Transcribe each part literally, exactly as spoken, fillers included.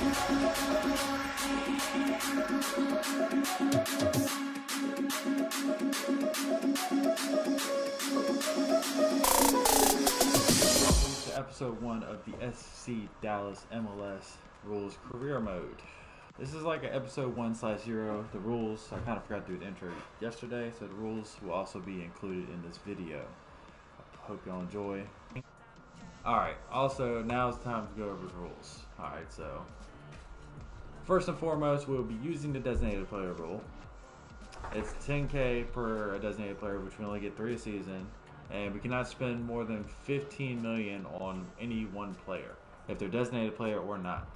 Welcome to episode one of the F C Dallas M L S Rules Career Mode. This is like an episode one slash zero. The rules, I kind of forgot to do the intro yesterday, so the rules will also be included in this video. I hope y'all enjoy. Alright, also now it's time to go over the rules. Alright, so first and foremost, we'll be using the designated player rule. It's ten K per a designated player, which we only get three a season, and we cannot spend more than fifteen million on any one player, if they're designated player or not.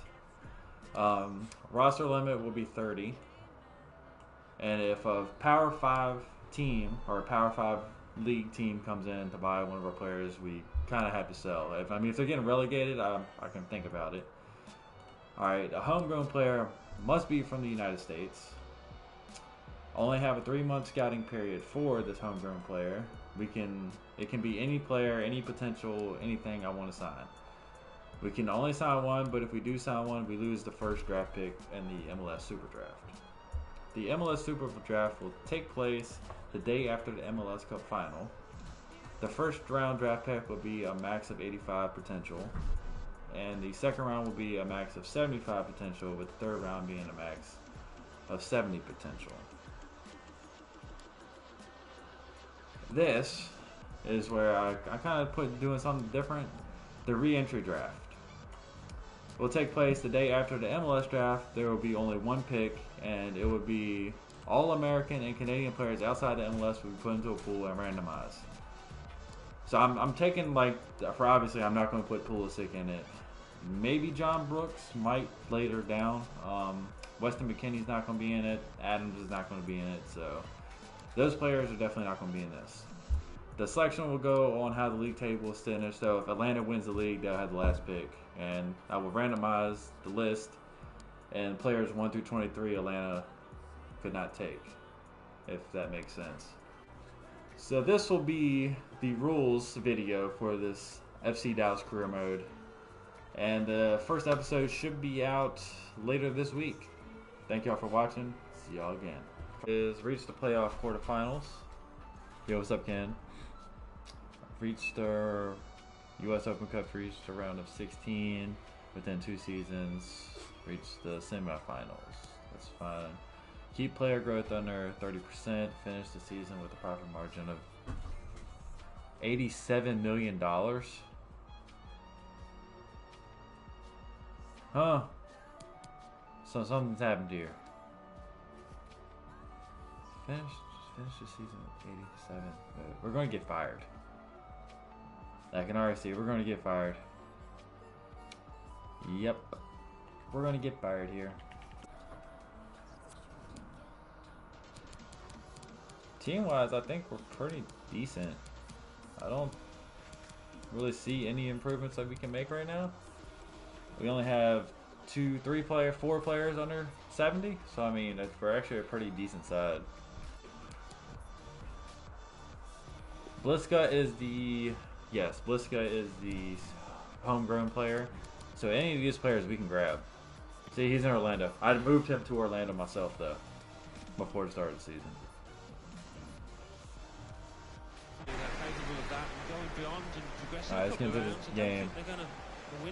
Um, roster limit will be thirty, and if a Power five team or a Power five league team comes in to buy one of our players, we kind of have to sell. If I mean, if they're getting relegated, I, I can think about it. All right, a homegrown player must be from the United States. Only have a three-month scouting period for this homegrown player. We can, it can be any player, any potential, anything I want to sign. We can only sign one, but if we do sign one, we lose the first draft pick in the M L S Super Draft. The M L S Super Draft will take place the day after the M L S Cup Final. The first round draft pick will be a max of eighty-five potential, and the second round will be a max of seventy-five potential, with the third round being a max of seventy potential. This is where I, I kind of put doing something different. The re-entry draft will take place the day after the M L S draft. There will be only one pick, and it will be all American and Canadian players outside the M L S will be put into a pool and randomized. So I'm, I'm taking, like, for obviously I'm not going to put Pulisic in it. Maybe John Brooks might later down. Um, Weston McKennie's not going to be in it. Adams is not going to be in it. So those players are definitely not going to be in this. The selection will go on how the league table is finished. So if Atlanta wins the league, they'll have the last pick. And I will randomize the list, and players one through twenty-three Atlanta could not take, if that makes sense. So this will be the rules video for this F C Dallas Career Mode, and the first episode should be out later this week. Thank y'all for watching. See y'all again. Is reached the playoff quarterfinals. Yo, what's up, Ken? Reached the U S Open Cup, reached the round of sixteen. Within two seasons, reached the semifinals. That's fine. Keep player growth under thirty percent. Finish the season with a profit margin of eighty-seven million dollars. Huh. So something's happened here. Finish, finish the season with eighty-seven. We're going to get fired. I can already see it. We're going to get fired. Yep. We're going to get fired here. Team-wise, I think we're pretty decent. I don't really see any improvements that we can make right now. We only have two, three player, four players under seventy. So, I mean, we're actually a pretty decent side. Bliska is the, yes, Bliska is the homegrown player. So, any of these players we can grab. See, he's in Orlando. I moved him to Orlando myself, though, before the start of the season. Alright, let's get into this game.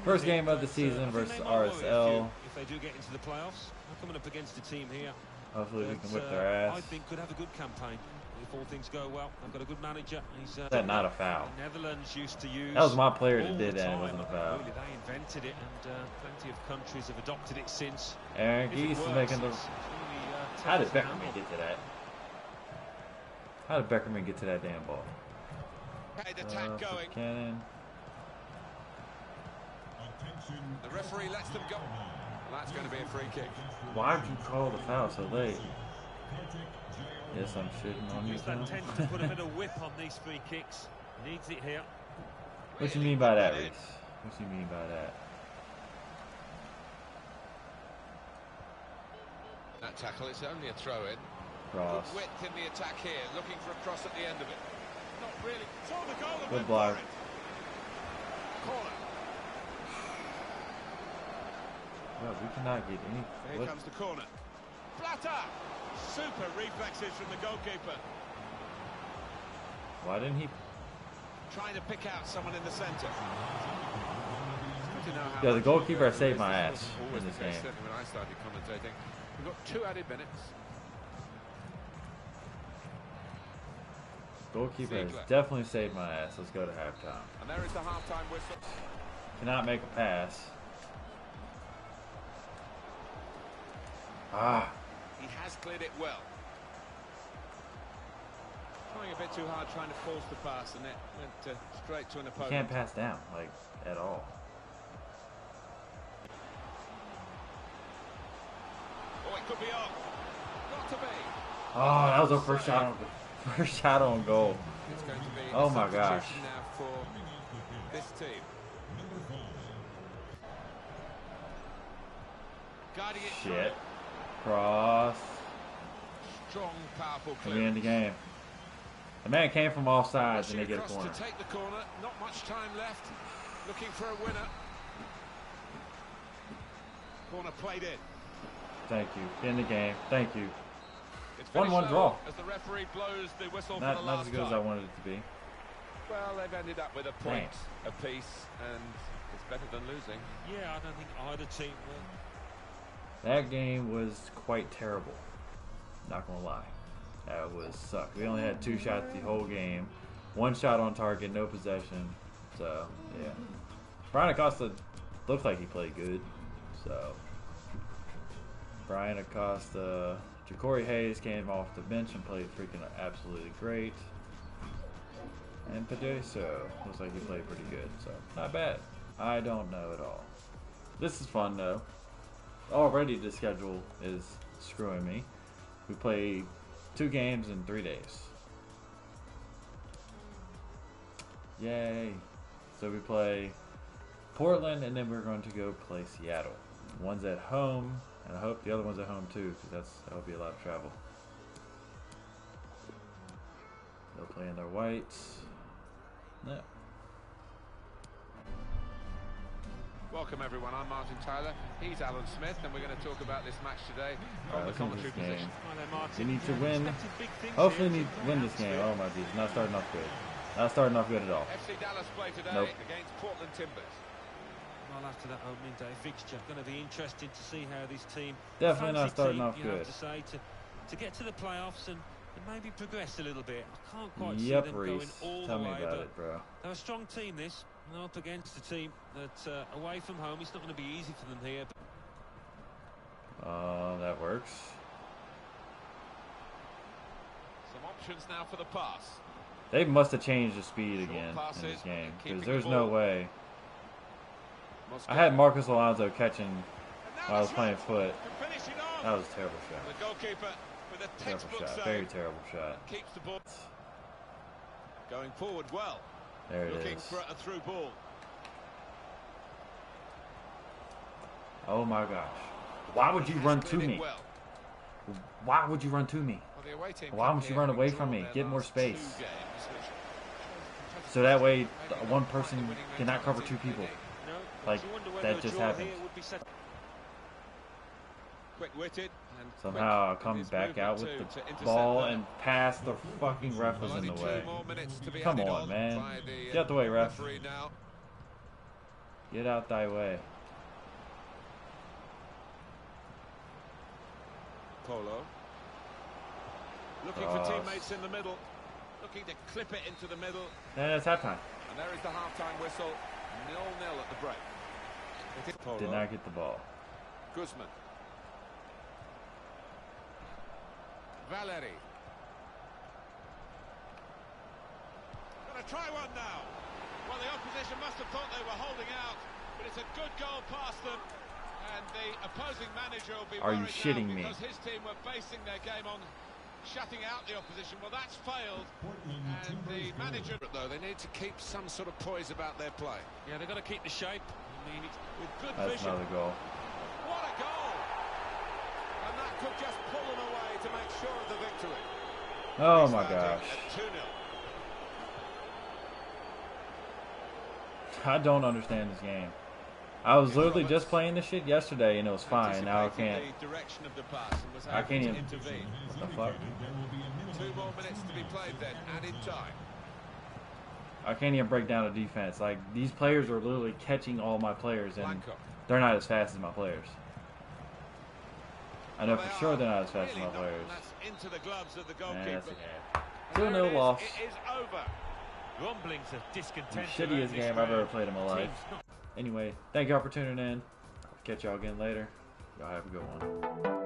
First game of the season versus R S L. If they do get into the playoffs, I'm coming up against a team here. Hopefully we can whip their ass. I think could have a good campaign if all things go well. I've got a good manager. He's uh, that not a foul. Netherlands used to use. That was my player that did that. It wasn't a foul. Really, they invented it, and uh, plenty of countries have adopted it since. Aaron Geese is making the. How did Beckerman get to that? How did Beckerman get to that damn ball? The attack uh, going. Cannon. The referee lets them go. Well, that's going to be a free kick. Why did you call the foul so late? Yes, I'm shitting on you. That tends to put a bit of whip on these free kicks. Needs it here. What do you mean by that, Reese? What do you mean by that? That tackle, it's only a throw in. Cross. Good width in the attack here, looking for a cross at the end of it. Not really. The goal. Good block. Corner. God, we cannot get any. Here comes the corner. Blatter! Super reflexes from the goalkeeper. Why didn't he? Trying to pick out someone in the centre. Yeah, the goalkeeper saved my ass in this game. Certainly when I started commentating, we've got two added minutes. Goalkeeper has definitely saved my ass. Let's go to halftime. And there is the halftime whistle. Cannot make a pass. Ah. He has cleared it well. Trying a bit too hard, trying to force the pass, and it went uh, straight to an opponent. He can't pass down, like, at all. Oh, it could be off. Not to be. Oh, that was a first shot on the First shot on goal. It's going to be oh my gosh. Now for this team. Guarding it. Shit. Cross. Strong, powerful clearance. We end the game. The man came from all sides and they get a corner. To take the corner. Not much time left. Looking for a winner. Corner played in. Thank you. End the game. Thank you. one one draw. As the referee blows the whistle not, for the not last as good time. As I wanted it to be. Well, they've ended up with a point apiece, and it's better than losing. Yeah, I don't think either team will. That game was quite terrible. Not gonna lie, that was suck. We only had two shots the whole game, one shot on target, no possession. So yeah, Brian Acosta looked like he played good. So Brian Acosta. Jacory Hayes came off the bench and played freaking absolutely great. And Pedeso looks like he played pretty good, so not bad. I don't know at all. This is fun though. Already the schedule is screwing me. We play two games in three days. Yay. So we play Portland and then we're going to go play Seattle. One's at home. And I hope the other one's at home too, because that's that'll be a lot of travel. They'll play in their whites. No. Welcome everyone, I'm Martin Tyler, he's Alan Smith, and we're going to talk about this match today from the commentary position. They need to win. Hopefully they need to win this game. Oh my geez, not starting off good. Not starting off good at all. F C Dallas play today nope. against Portland Timbers. Well, after that opening day fixture, going to be interesting to see how this team definitely not starting off good. To say to, to get to the playoffs and, and maybe progress a little bit. I can't quite yep, see them Reece. going all Tell the way. Tell me about it, bro. They're a strong team. This and up against a team that uh, away from home, it's not going to be easy for them here. Uh, that works. Some options now for the pass. They must have changed the speed Short again passes, in this game because there's the no way. I had Marcus Alonso catching while I was playing foot. That was a terrible shot. The goalkeeper with a terrible shot. Very terrible shot. Keeps the ball going forward well. There it Looking is. For a through ball. Oh my gosh. Why would you run to me? Well. Why would you run to me? Well, Why would you run away from me? Get more space. So that way one person cannot cover two people. Like, that just happened. Somehow I'll come back out with the ball and pass. The fucking ref was in the way. Come on, man. Get out the way, ref. Get out thy way. Polo. Looking for teammates in the middle. Looking to clip it into the middle. And it's halftime. And there is the halftime whistle. nil nil at the break. Did not get the ball. Guzman. Valeri. Gonna try one now. Well, the opposition must have thought they were holding out, but it's a good goal past them, and the opposing manager will be Are you shitting me? Because his team were basing their game on shutting out the opposition. Well, that's failed, and the manager though they need to keep some sort of poise about their play. Yeah, they've got to keep the shape. I mean, with good that's vision. Another goal. What a goal! And that could just pull them away to make sure of the victory. Oh my gosh! I don't understand this game. I was literally just playing this shit yesterday and it was fine. Now I can't. I can't even. What the fuck? Two more minutes to be played then, added time. I can't even break down a defense. Like, these players are literally catching all my players, and they're not as fast as my players. I know for sure they're not as fast as my players. That's a game. two nil loss. The shittiest game I've ever played in my life. Anyway, thank y'all for tuning in. Catch y'all again later. Y'all have a good one.